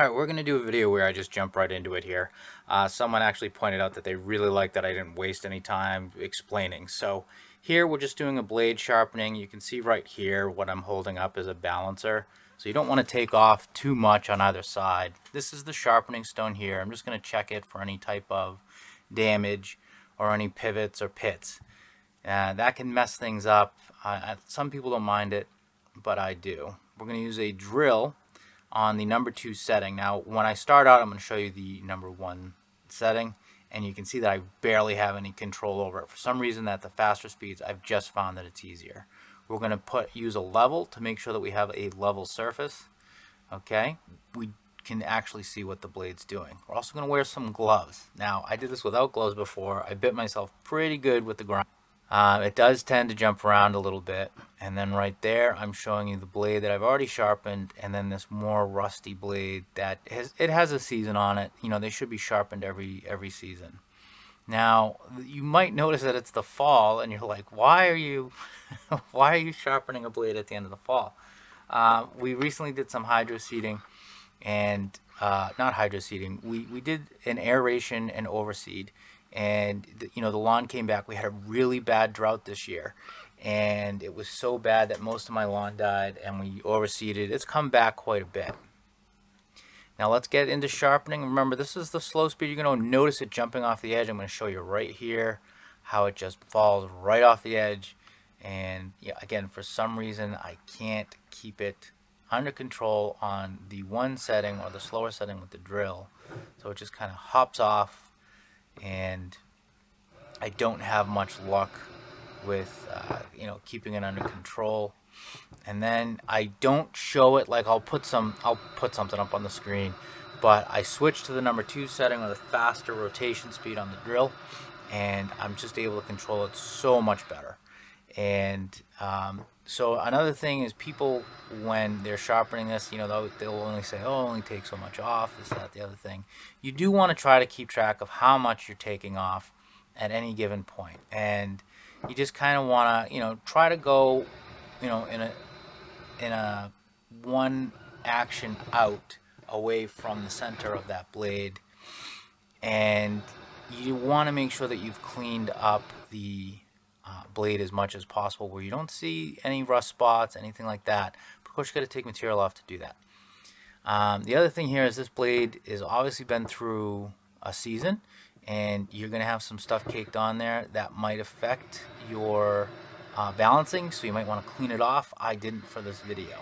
Alright, we're going to do a video where I just jump right into it here. Someone actually pointed out that they really liked that I didn't waste any time explaining. So here we're just doing a blade sharpening. You can see right here what I'm holding up is a balancer. So you don't want to take off too much on either side. This is the sharpening stone here. I'm just going to check it for any type of damage or any pivots or pits. That can mess things up. Some people don't mind it, but I do. We're going to use a drill on the number 2 setting. Now when I start out, I'm going to show you the number 1 setting, and you can see that I barely have any control over it. For some reason, at the faster speeds, I've just found that it's easier. We're going to use a level to make sure that we have a level surface. Okay, we can actually see what the blade's doing. We're also going to wear some gloves. Now I did this without gloves before. I bit myself pretty good with the grind. It does tend to jump around a little bit. And then right there, I'm showing you the blade that I've already sharpened, and then this more rusty blade that has a season on it. You know, they should be sharpened every season. Now, you might notice that it's the fall, and you're like, why are you sharpening a blade at the end of the fall? We recently did some hydroseeding, and not hydroseeding. We did an aeration and overseed. And you know, the lawn came back. We had a really bad drought this year, and it was so bad that most of my lawn died, and we overseeded. It's come back quite a bit. Now let's get into sharpening. Remember, this is the slow speed. You're going to notice it jumping off the edge. I'm going to show you right here how it just falls right off the edge. And yeah, again, for some reason I can't keep it under control on the one setting or the slower setting with the drill, so it just kind of hops off. And I don't have much luck with you know, keeping it under control. And then I don't show it, like I'll put something up on the screen, but I switch to the number 2 setting or the faster rotation speed on the drill, and I'm just able to control it so much better. And so another thing is, people, when they're sharpening this, you know, they'll only say, oh, only take so much off, this, that, the other thing. You do want to try to keep track of how much you're taking off at any given point. And you just kind of want to, you know, try to go, you know, in a one action out away from the center of that blade. And you want to make sure that you've cleaned up the blade as much as possible, where you don't see any rust spots, anything like that. Of course, you got to take material off to do that. The other thing here is, this blade has obviously been through a season, and you're going to have some stuff caked on there that might affect your balancing, so you might want to clean it off. I didn't for this video.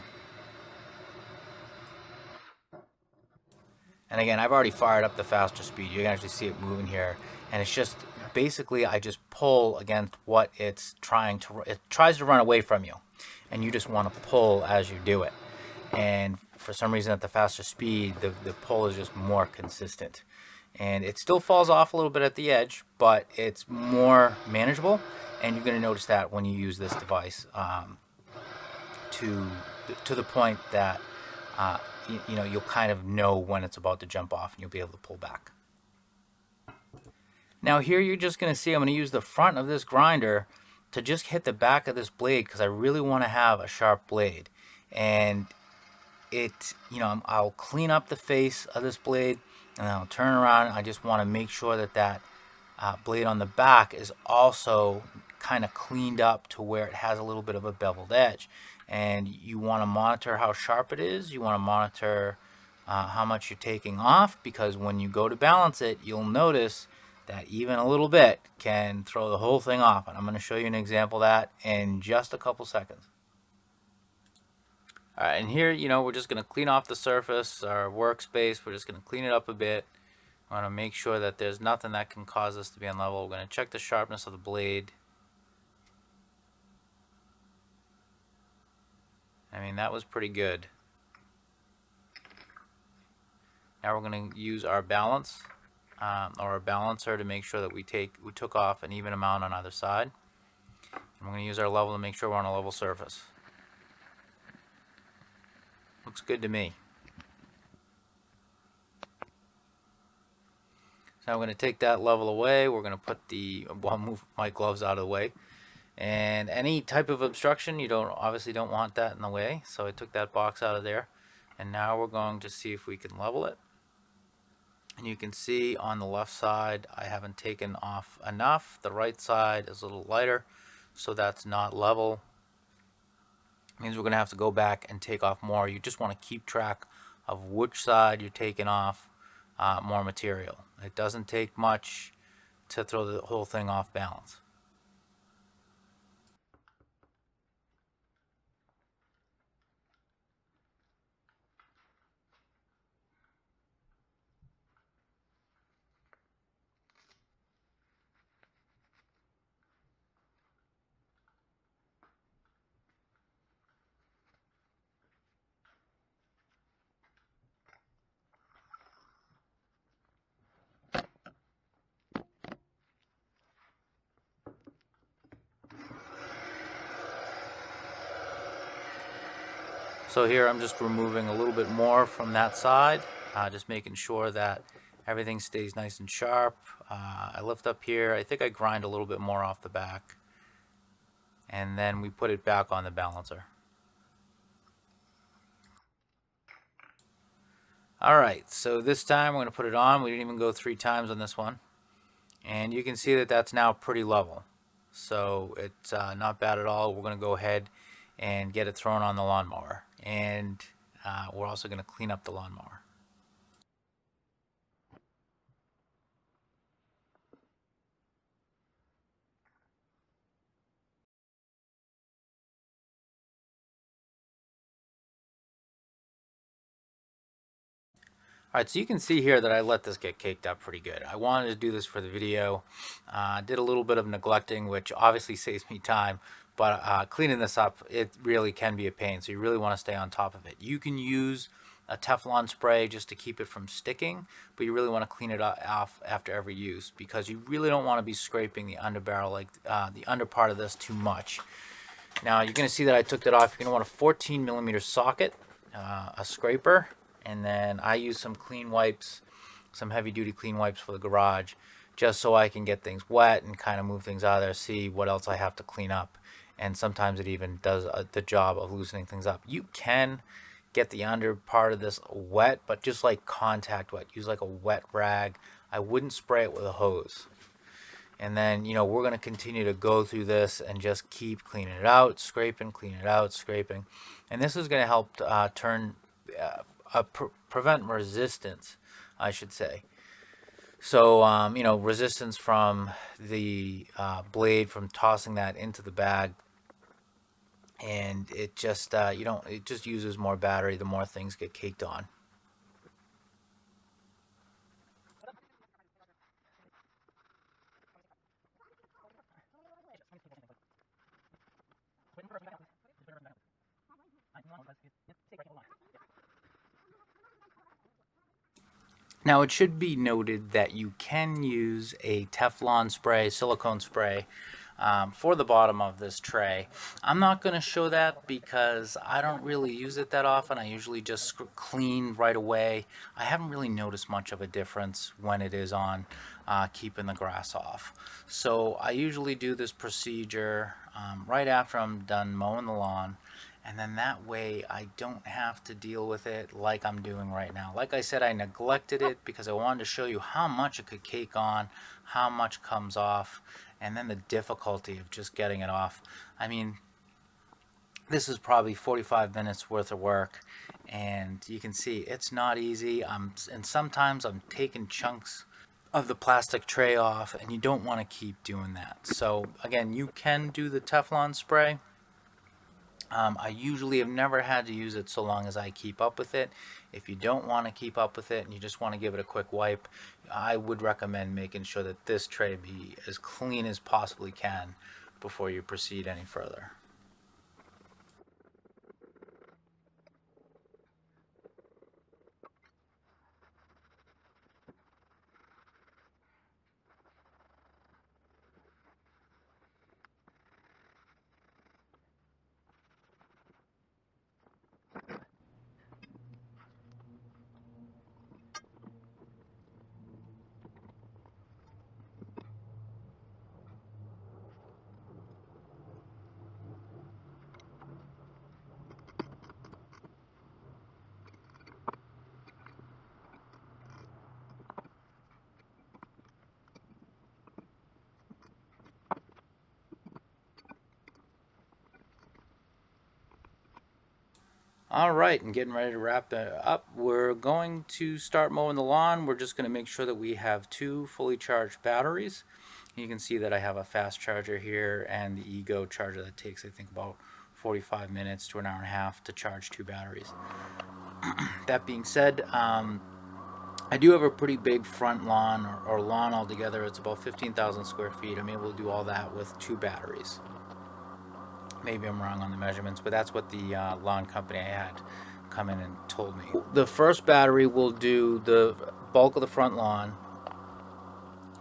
And again, I've already fired up the faster speed. You can actually see it moving here, and it's just basically, I just pull against what it's trying to, it tries to run away from you, and you just want to pull as you do it. And for some reason, at the faster speed, the pull is just more consistent, and it still falls off a little bit at the edge, but it's more manageable. And you're going to notice that when you use this device, to the point that you know, you'll kind of know when it's about to jump off, and you'll be able to pull back. Now here you're just going to see, I'm going to use the front of this grinder to just hit the back of this blade, because I really want to have a sharp blade. And it, you know, I'll clean up the face of this blade, and I'll turn around. I just want to make sure that that blade on the back is also kind of cleaned up to where it has a little bit of a beveled edge. And you want to monitor how sharp it is. You want to monitor how much you're taking off, because when you go to balance it, you'll notice that even a little bit can throw the whole thing off. And I'm going to show you an example of that in just a couple seconds. All right, and here, you know, we're just going to clean off the surface, our workspace. We're just going to clean it up a bit. I want to make sure that there's nothing that can cause this to be unlevel. We're going to check the sharpness of the blade. I mean, that was pretty good. Now we're going to use our balance or a balancer to make sure that we took off an even amount on either side. And we're going to use our level to make sure we're on a level surface. Looks good to me. So I'm going to take that level away. We're going to put the, well, I'll move my gloves out of the way. And any type of obstruction, you don't obviously want that in the way. So I took that box out of there. And now we're going to see if we can level it. And you can see on the left side, I haven't taken off enough. The right side is a little lighter, so that's not level. It means we're going to have to go back and take off more. You just want to keep track of which side you're taking off more material. It doesn't take much to throw the whole thing off balance. So here I'm just removing a little bit more from that side, just making sure that everything stays nice and sharp. I lift up here, I think I grind a little bit more off the back, and then we put it back on the balancer. Alright, so this time we're going to put it on. We didn't even go 3 times on this one, and you can see that that's now pretty level. So it's not bad at all. We're going to go ahead and get it thrown on the lawnmower. And we're also going to clean up the lawnmower. All right, so you can see here that I let this get caked up pretty good. I wanted to do this for the video. Did a little bit of neglecting, which obviously saves me time. But cleaning this up, it really can be a pain, so you really want to stay on top of it. You can use a Teflon spray just to keep it from sticking, but you really want to clean it off after every use because you really don't want to be scraping the underbarrel, like the under part of this, too much. Now you're going to see that I took that off. You're going to want a 14 millimeter socket, a scraper, and then I use some clean wipes, some heavy-duty clean wipes for the garage, just so I can get things wet and kind of move things out of there, see what else I have to clean up. And sometimes it even does the job of loosening things up. You can get the under part of this wet, but just like contact wet, use like a wet rag. I wouldn't spray it with a hose. And then, you know, we're going to continue to go through this and just keep cleaning it out, scraping, cleaning it out, scraping. And this is going to help prevent resistance, I should say. So, you know, resistance from the blade from tossing that into the bag, and it just, you know, it just uses more battery the more things get caked on. Now it should be noted that you can use a Teflon spray, silicone spray, for the bottom of this tray. I'm not going to show that because I don't really use it that often. I usually just clean right away. I haven't really noticed much of a difference when it is on keeping the grass off. So I usually do this procedure right after I'm done mowing the lawn. And then that way I don't have to deal with it like I'm doing right now. Like I said, I neglected it because I wanted to show you how much it could cake on, how much comes off, and then the difficulty of just getting it off. I mean, this is probably 45 minutes worth of work, and you can see it's not easy. And sometimes I'm taking chunks of the plastic tray off, and you don't want to keep doing that. So again, you can do the Teflon spray. I usually have never had to use it so long as I keep up with it. If you don't want to keep up with it and you just want to give it a quick wipe, I would recommend making sure that this tray be as clean as possibly can before you proceed any further. All right, and getting ready to wrap that up. We're going to start mowing the lawn. We're just going to make sure that we have 2 fully charged batteries. You can see that I have a fast charger here and the Ego charger that takes, I think, about 45 minutes to an hour and a half to charge 2 batteries. That being said, I do have a pretty big front lawn, or lawn altogether. It's about 15,000 square feet. I'm able to do all that with 2 batteries. Maybe I'm wrong on the measurements, but that's what the lawn company I had come in and told me. The first battery will do the bulk of the front lawn.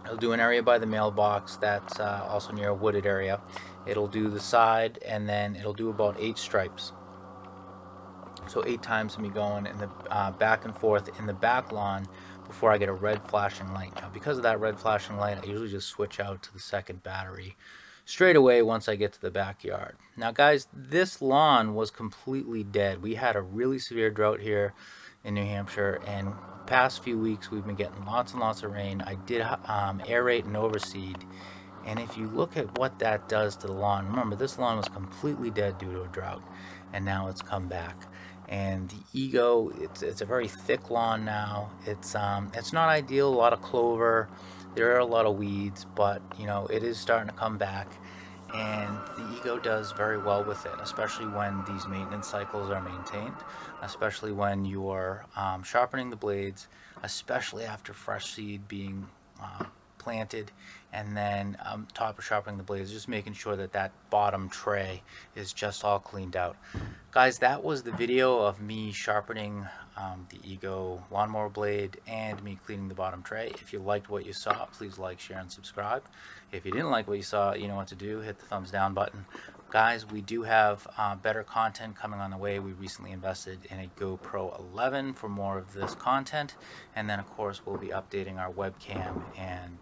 It'll do an area by the mailbox that's also near a wooded area. It'll do the side, and then it'll do about 8 stripes. So 8 times me going in the back and forth in the back lawn before I get a red flashing light. Now, because of that red flashing light, I usually just switch out to the second battery straight away once I get to the backyard. Now guys, this lawn was completely dead. We had a really severe drought here in New Hampshire, and past few weeks we've been getting lots and lots of rain. I did aerate and overseed, and if you look at what that does to the lawn, remember this lawn was completely dead due to a drought, and now it's come back. And the Ego, it's a very thick lawn now. It's not ideal, a lot of clover. There are a lot of weeds, but you know, it is starting to come back, and the Ego does very well with it, especially when these maintenance cycles are maintained, especially when you're sharpening the blades, especially after fresh seed being planted, and then top of sharpening the blades, just making sure that that bottom tray is just all cleaned out. Guys, that was the video of me sharpening the Ego lawnmower blade and me cleaning the bottom tray. If you liked what you saw, please like, share, and subscribe. If you didn't like what you saw, you know what to do, hit the thumbs down button. Guys, we do have better content coming on the way. We recently invested in a GoPro 11 for more of this content, and then of course we'll be updating our webcam and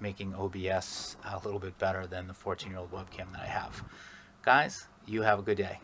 making OBS a little bit better than the 14-year-old webcam that I have. Guys, you have a good day.